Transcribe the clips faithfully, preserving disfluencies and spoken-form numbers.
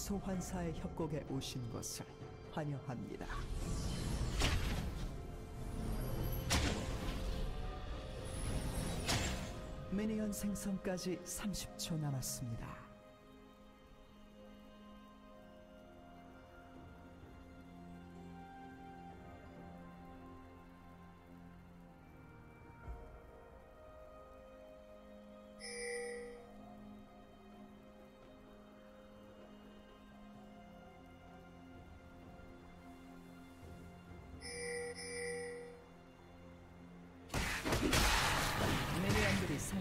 소환사의 협곡에 오신 것을 환영합니다. 미니언 생성까지 삼십 초 남았습니다.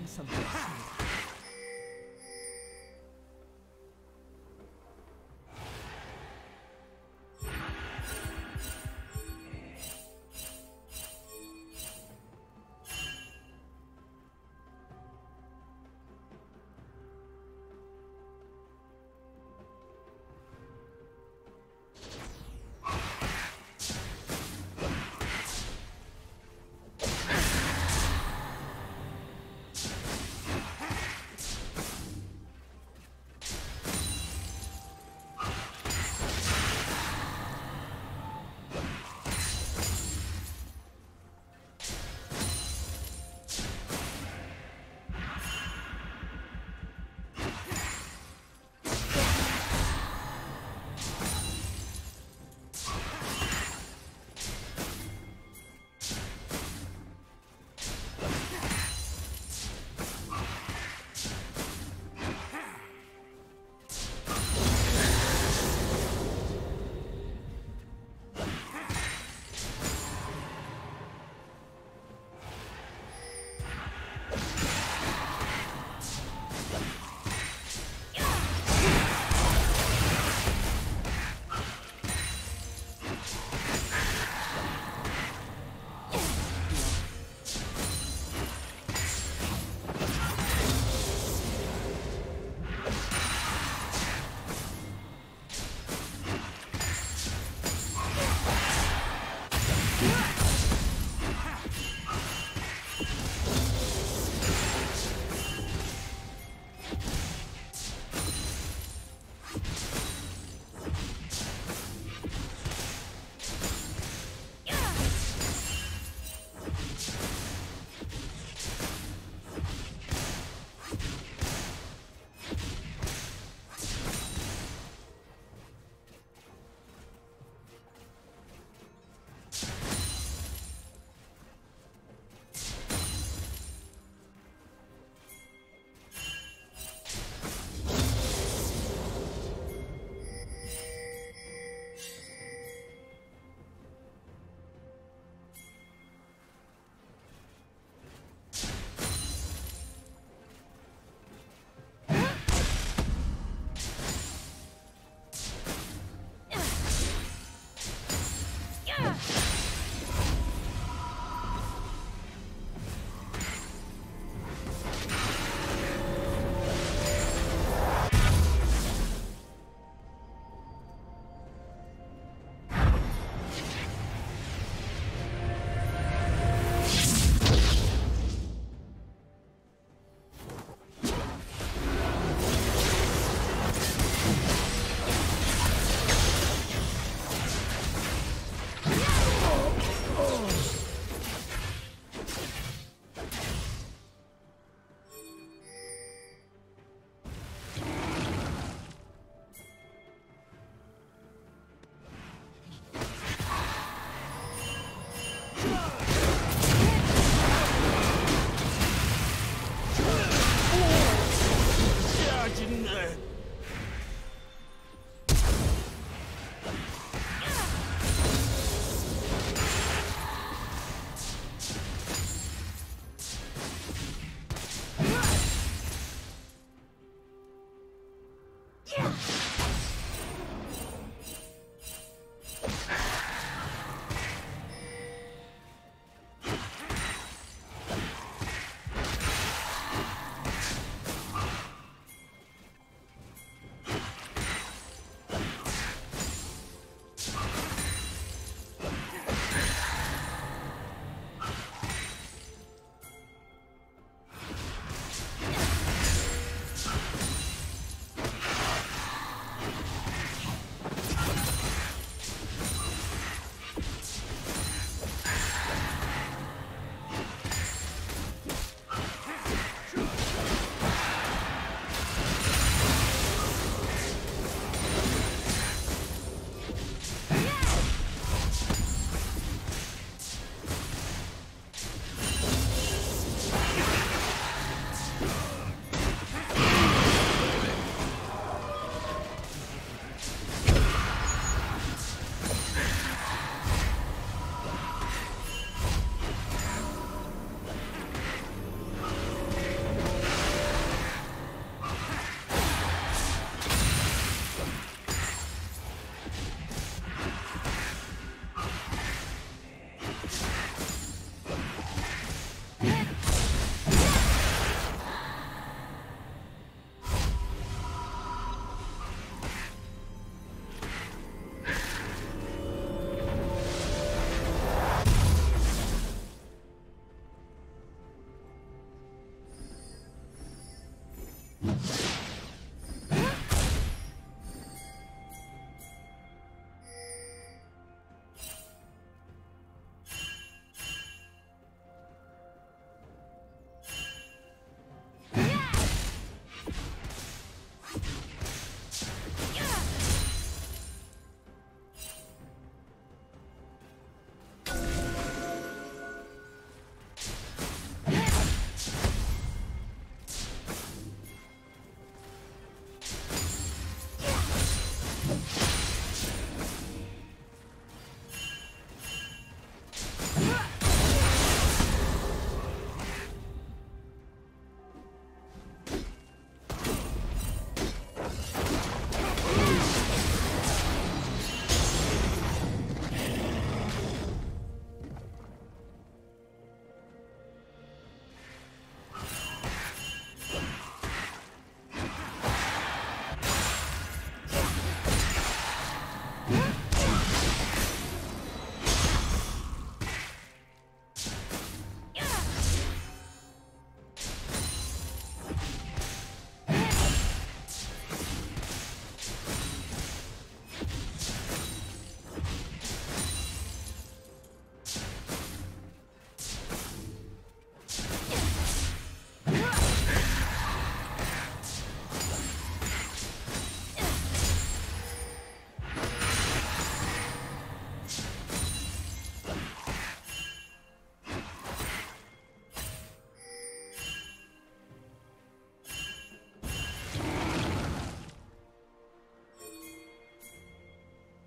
생성됐습니다. Ha!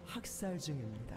학살 중입니다.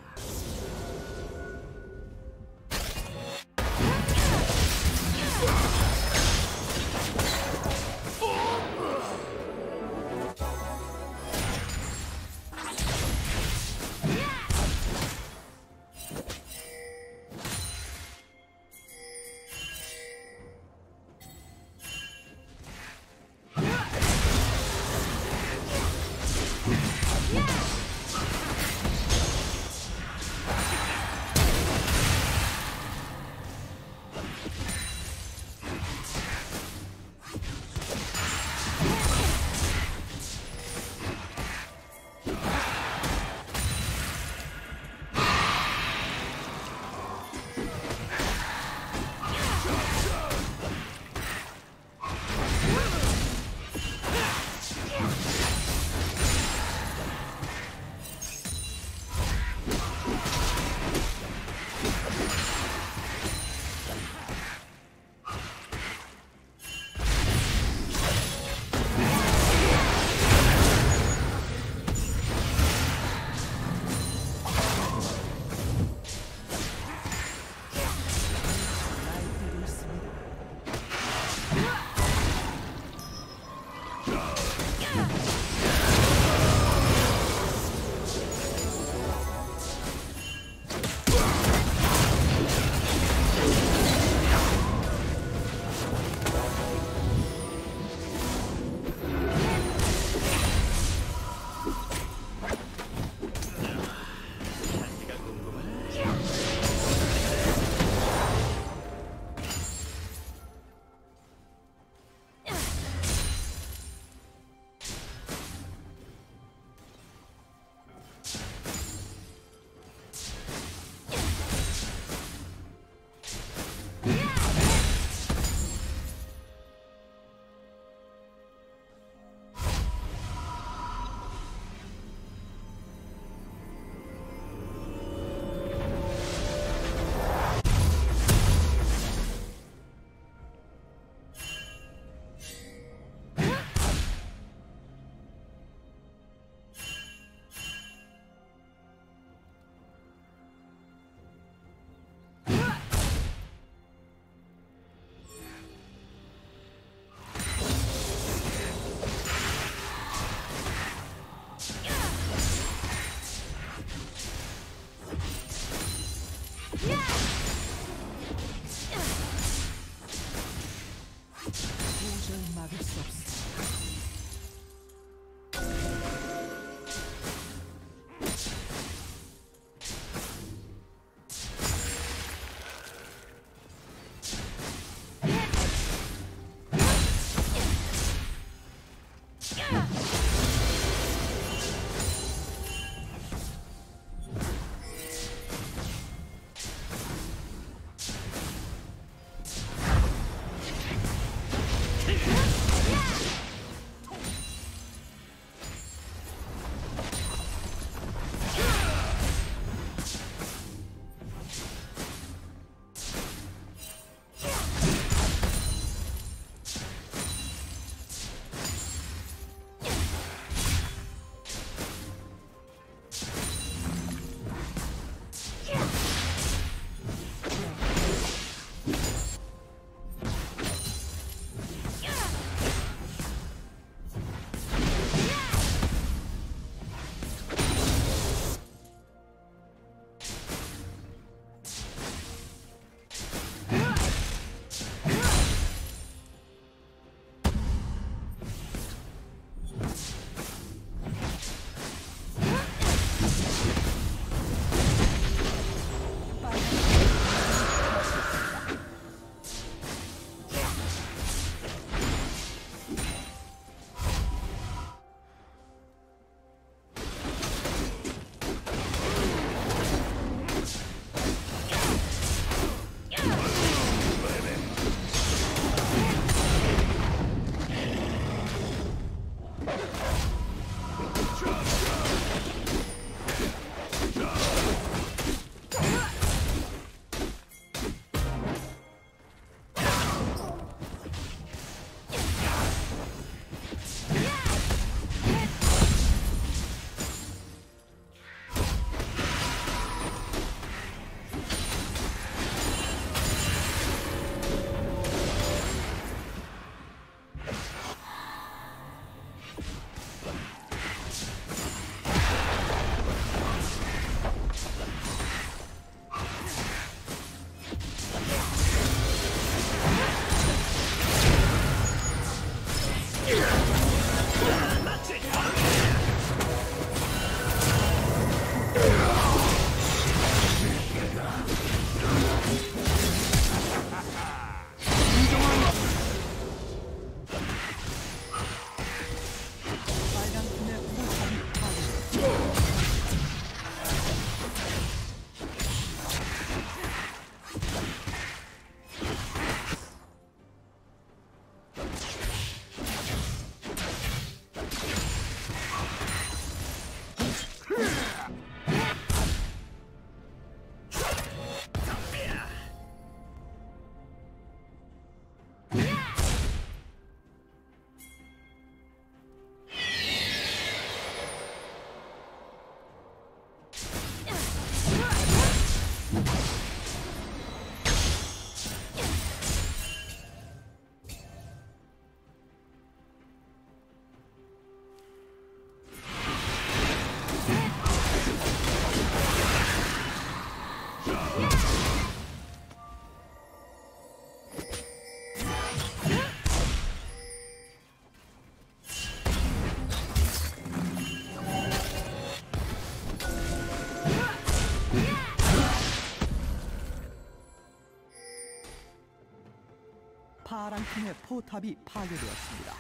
파랑팀의 포탑이 파괴되었습니다.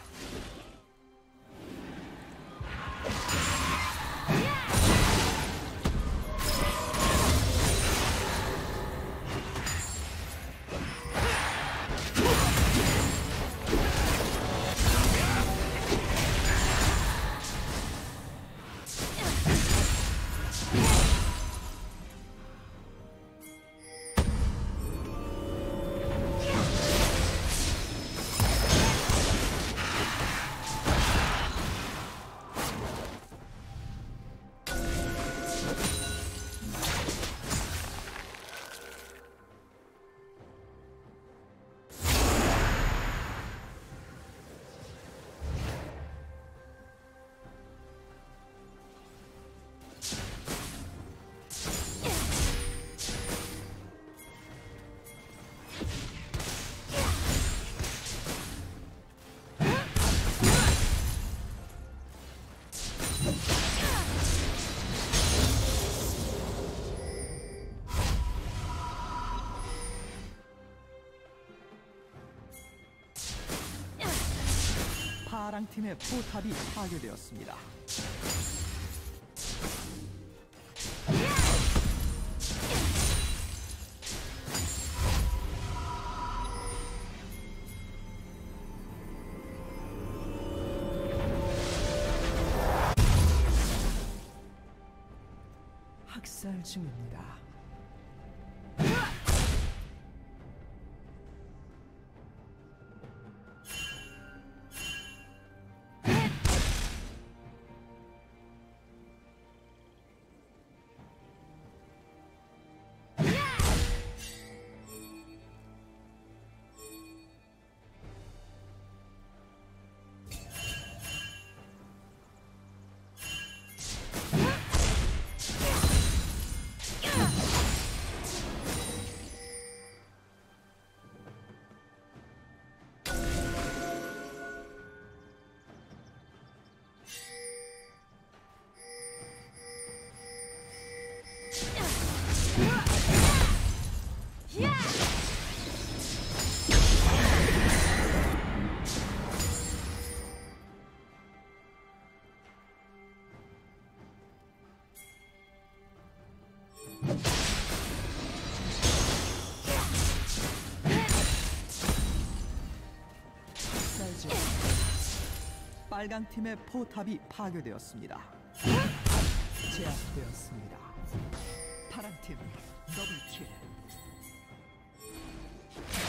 파랑팀의 포탑이 파괴되었습니다. 학살 중입니다. 빨강 팀의 포탑이 파괴되었습니다. 제압되었습니다. 파랑 팀 더블킬. 더블킬.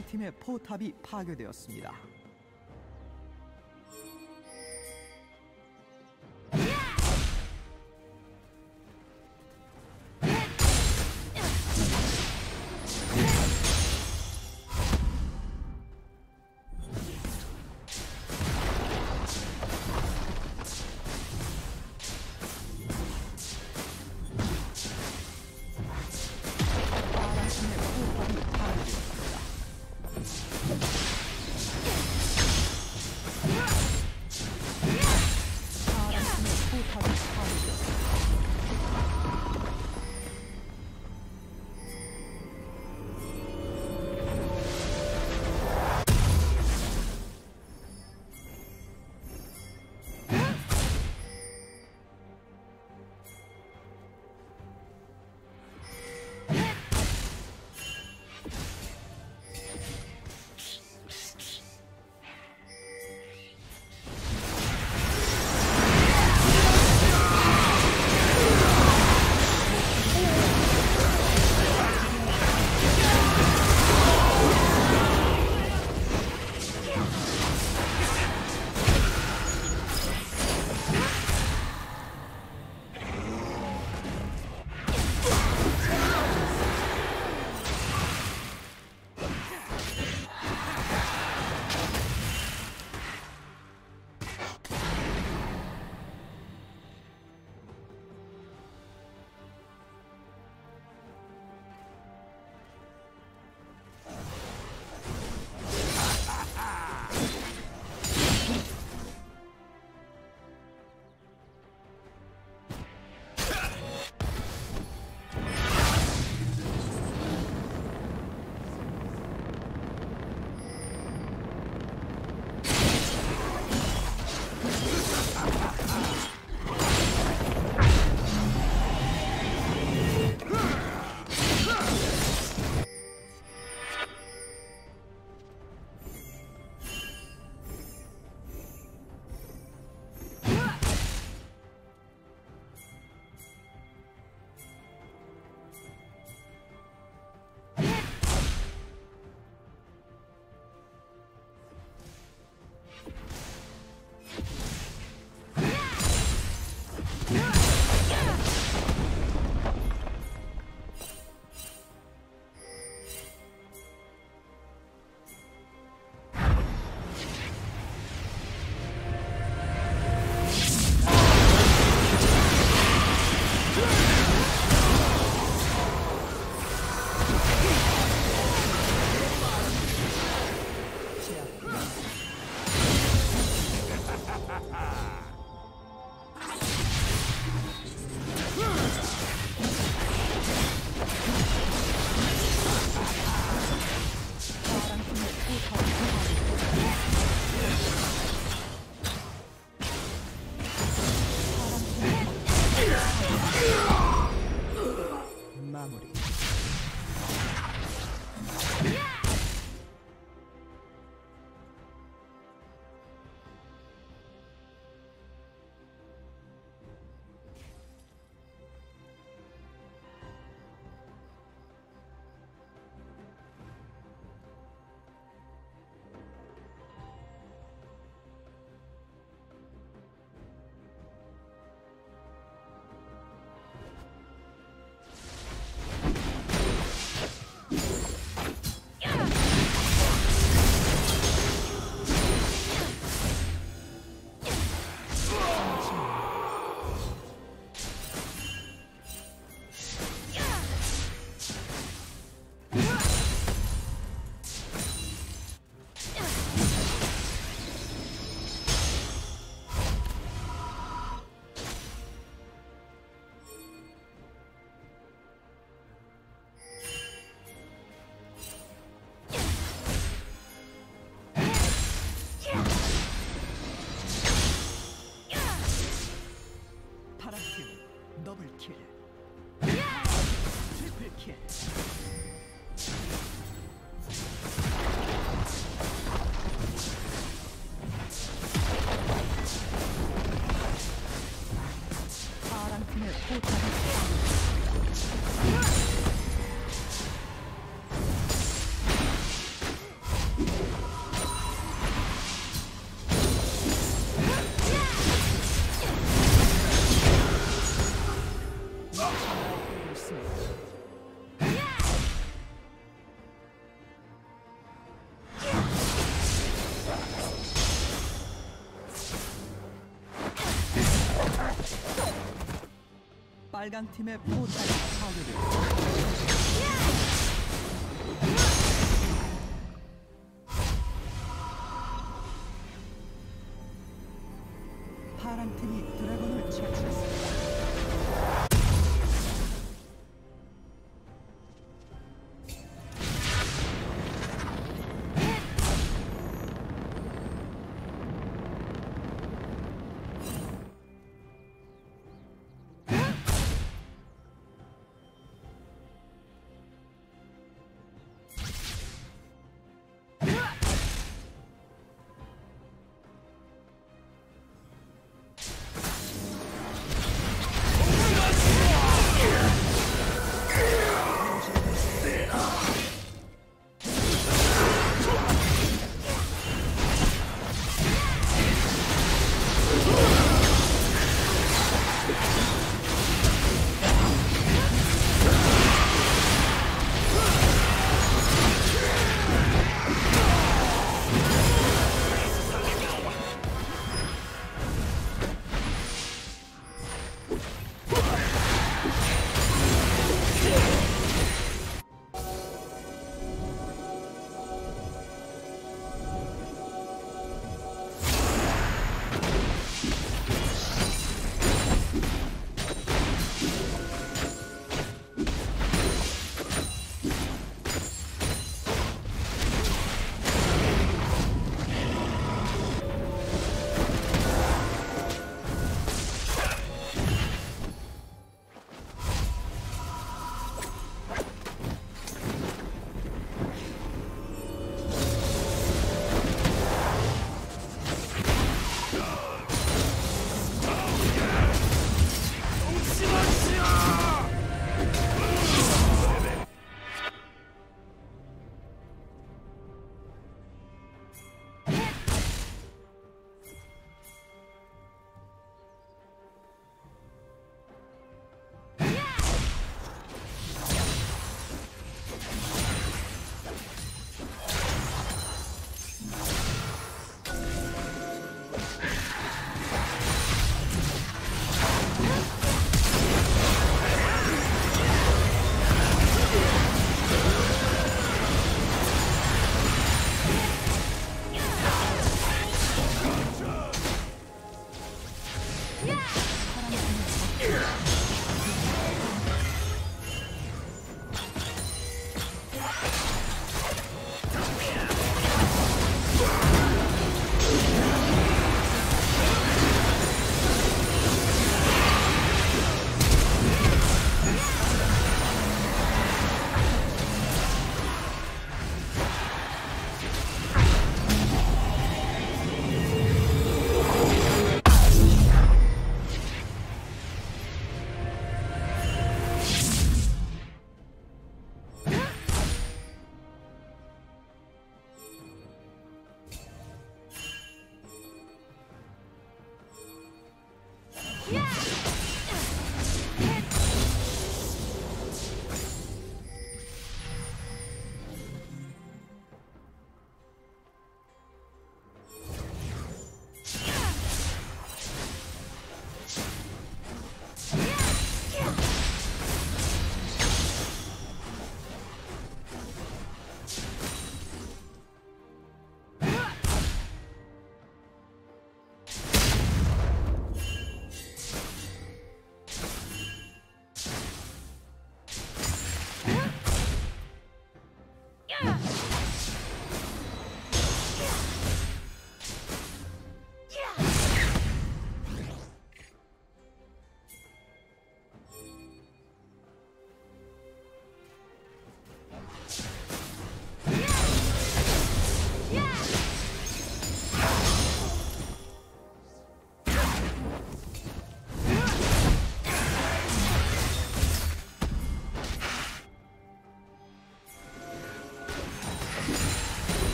양 팀의 포탑이 파괴되었습니다. 빨강 팀의 포탑이 파괴됐습니다. 파란 팀이 드래곤을 처치했습니다.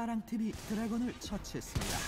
사랑티비 드래곤을 처치했습니다.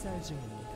Surgery.